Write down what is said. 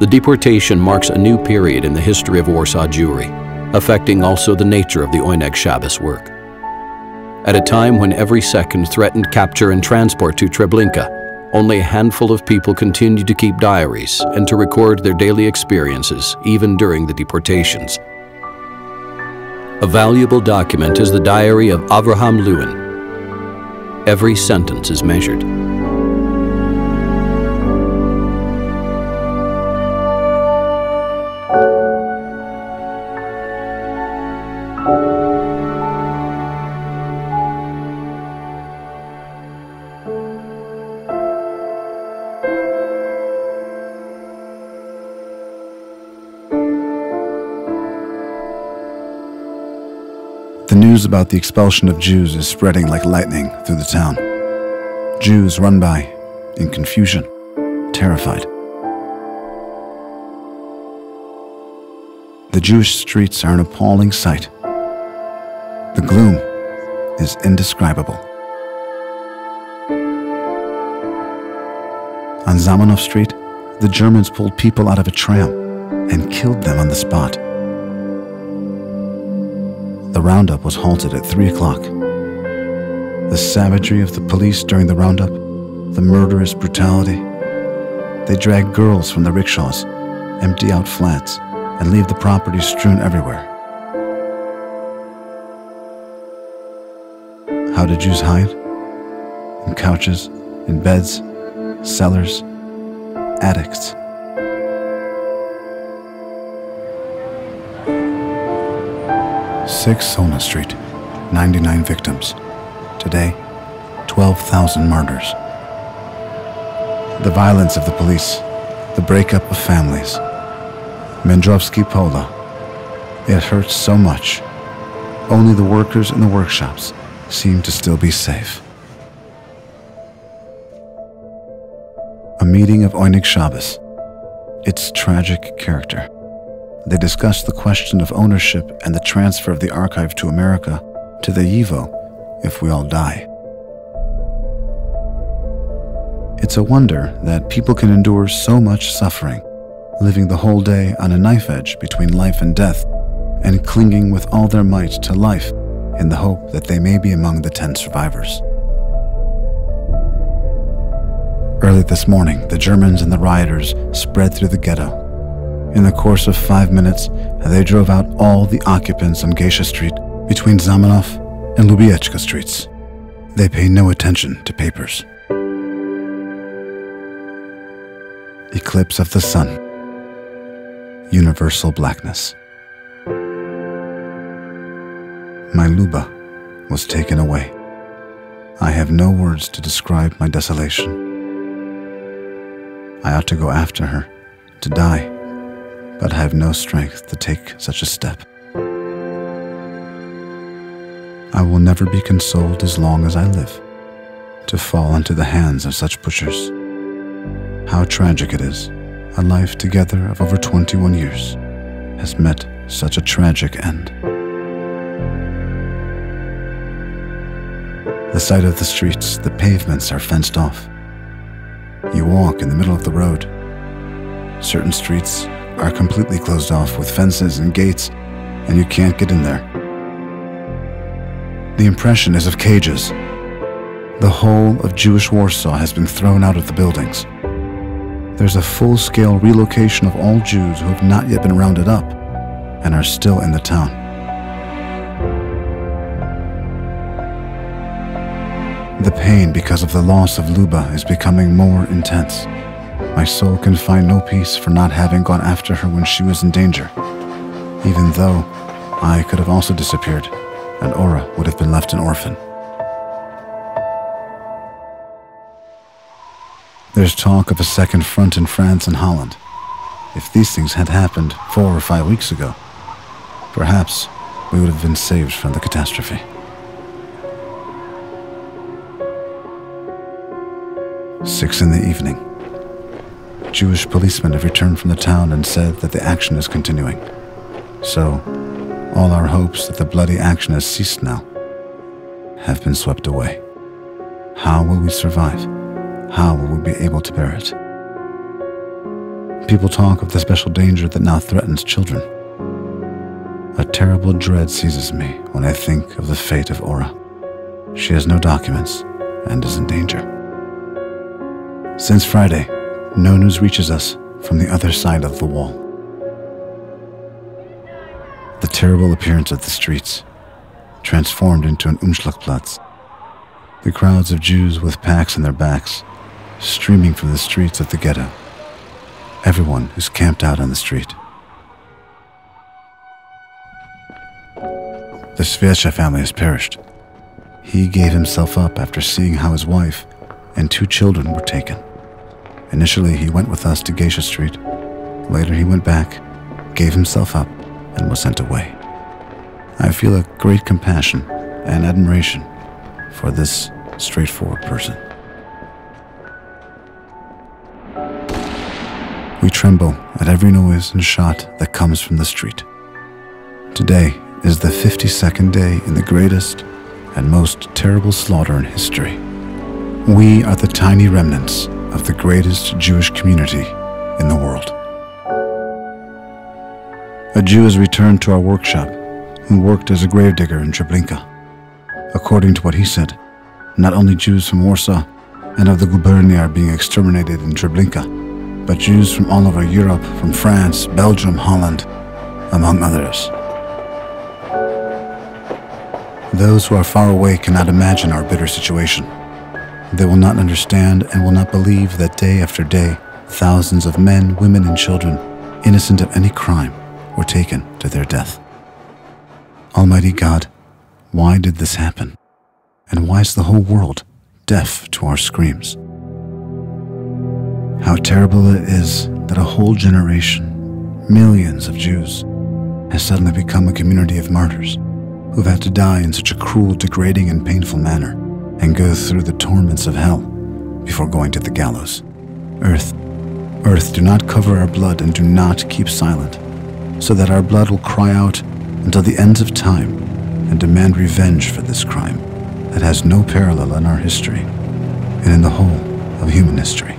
The deportation marks a new period in the history of Warsaw Jewry, affecting also the nature of the Oyneg Shabbos work. At a time when every second threatened capture and transport to Treblinka, only a handful of people continued to keep diaries and to record their daily experiences even during the deportations. A valuable document is the diary of Abraham Lewin. Every sentence is measured. The news about the expulsion of Jews is spreading like lightning through the town. Jews run by in confusion, terrified. The Jewish streets are an appalling sight. The gloom is indescribable. On Zamenhof Street, the Germans pulled people out of a tram and killed them on the spot. The roundup was halted at 3 o'clock. The savagery of the police during the roundup, the murderous brutality. They drag girls from the rickshaws, empty out flats, and leave the property strewn everywhere. How did Jews hide? In couches, in beds, cellars, attics. Six Solna Street, 99 victims. Today, 12,000 martyrs. The violence of the police, the breakup of families. Mendrowski Pola. It hurts so much. Only the workers in the workshops seem to still be safe. A meeting of Oyneg Shabbos. Its tragic character. They discussed the question of ownership and the transfer of the archive to America, to the YIVO, if we all die. It's a wonder that people can endure so much suffering, living the whole day on a knife edge between life and death, and clinging with all their might to life in the hope that they may be among the 10 survivors. Early this morning, the Germans and the rioters spread through the ghetto. In the course of 5 minutes, they drove out all the occupants on Gęsia Street between Zamenhof and Lubiecka streets. They pay no attention to papers. Eclipse of the sun. Universal blackness. My Luba was taken away. I have no words to describe my desolation. I ought to go after her, to die. But I have no strength to take such a step. I will never be consoled as long as I live, to fall into the hands of such butchers. How tragic it is, a life together of over 21 years has met such a tragic end. The side of the streets, the pavements are fenced off. You walk in the middle of the road. Certain streets are completely closed off with fences and gates, and you can't get in there. The impression is of cages. The whole of Jewish Warsaw has been thrown out of the buildings. There's a full-scale relocation of all Jews who have not yet been rounded up and are still in the town. The pain because of the loss of Luba is becoming more intense. My soul can find no peace for not having gone after her when she was in danger, even though I could have also disappeared and Ora would have been left an orphan. There's talk of a second front in France and Holland. If these things had happened 4 or 5 weeks ago, perhaps we would have been saved from the catastrophe. Six in the evening. Jewish policemen have returned from the town and said that the action is continuing. So, all our hopes that the bloody action has ceased now have been swept away. How will we survive? How will we be able to bear it? People talk of the special danger that now threatens children. A terrible dread seizes me when I think of the fate of Ora. She has no documents and is in danger. Since Friday, no news reaches us from the other side of the wall. The terrible appearance of the streets, transformed into an umschlagplatz. The crowds of Jews with packs on their backs, streaming from the streets of the ghetto. Everyone who's camped out on the street. The Svetsche family has perished. He gave himself up after seeing how his wife and 2 children were taken. Initially, he went with us to Gęsia Street. Later, he went back, gave himself up, and was sent away. I feel a great compassion and admiration for this straightforward person. We tremble at every noise and shot that comes from the street. Today is the 52nd day in the greatest and most terrible slaughter in history. We are the tiny remnants of the greatest Jewish community in the world. A Jew has returned to our workshop and worked as a gravedigger in Treblinka. According to what he said, not only Jews from Warsaw and of the Gubernia are being exterminated in Treblinka, but Jews from all over Europe, from France, Belgium, Holland, among others. Those who are far away cannot imagine our bitter situation. They will not understand and will not believe that day after day, thousands of men, women, and children, innocent of any crime, were taken to their death. Almighty God, why did this happen? And why is the whole world deaf to our screams? How terrible it is that a whole generation, millions of Jews, has suddenly become a community of martyrs, who've had to die in such a cruel, degrading, and painful manner, and go through the torments of hell before going to the gallows. Earth, do not cover our blood and do not keep silent, so that our blood will cry out until the ends of time and demand revenge for this crime that has no parallel in our history and in the whole of human history.